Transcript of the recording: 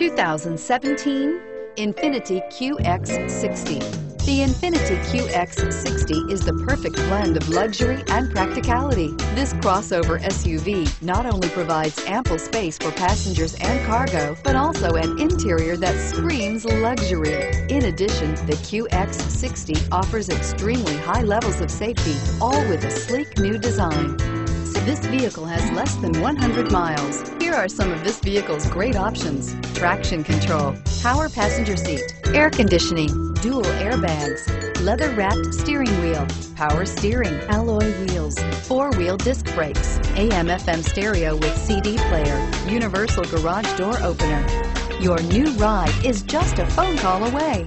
2017 Infiniti QX60. The Infiniti QX60 is the perfect blend of luxury and practicality. This crossover SUV not only provides ample space for passengers and cargo, but also an interior that screams luxury. In addition, the QX60 offers extremely high levels of safety, all with a sleek new design. This vehicle has less than 100 miles. Here are some of this vehicle's great options: traction control, power passenger seat, air conditioning, dual airbags, leather-wrapped steering wheel, power steering, alloy wheels, four-wheel disc brakes, AM/FM stereo with CD player, universal garage door opener. Your new ride is just a phone call away.